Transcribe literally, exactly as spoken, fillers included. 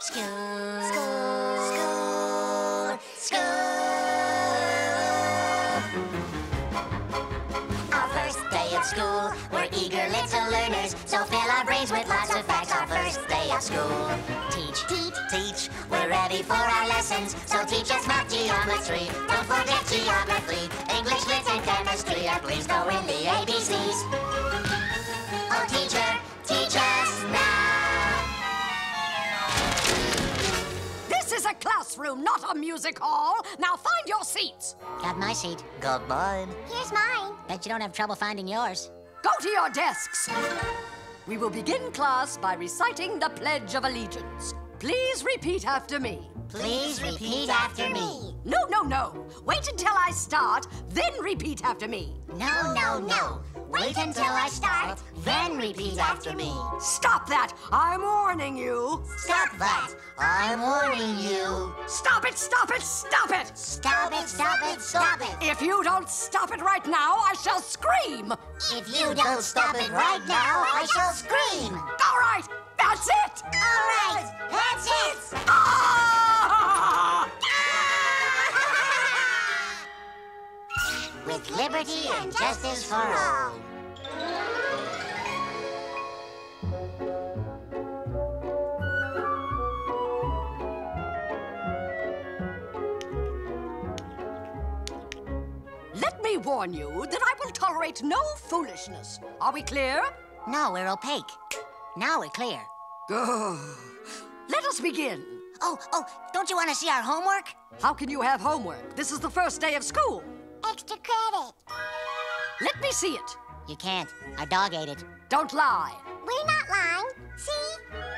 School, school, school. Our first day of school, we're eager little learners, so fill our brains with lots of facts. Our first day of school, teach, teach, teach. We're ready for our lessons, so teach us math, geometry. Don't forget geography, English, lit, and chemistry. And please go in the A B Cs. Oh, teacher, teach us now. This is a classroom, not a music hall. Now find your seats. Got my seat. Got mine. Here's mine. Bet you don't have trouble finding yours. Go to your desks. We will begin class by reciting the Pledge of Allegiance. Please repeat after me. Please repeat after me. No, no, no. Wait until I start, then repeat after me. No, no, no. Wait until I start, then repeat after me. Stop that! I'm warning you. Stop that! I'm warning you. Stop it, stop it, stop it! Stop it, stop it, stop it! If you don't stop it right now, I shall scream! If you don't stop it right now, I shall scream! All right, that's it! All right, that's it! Ah! With liberty and justice for all. Let me warn you that I will tolerate no foolishness. Are we clear? No, we're opaque. Now we're clear. Good. Let us begin. Oh, oh, don't you want to see our homework? How can you have homework? This is the first day of school. Extra credit. Let me see it. You can't. Our dog ate it. Don't lie. We're not lying. See?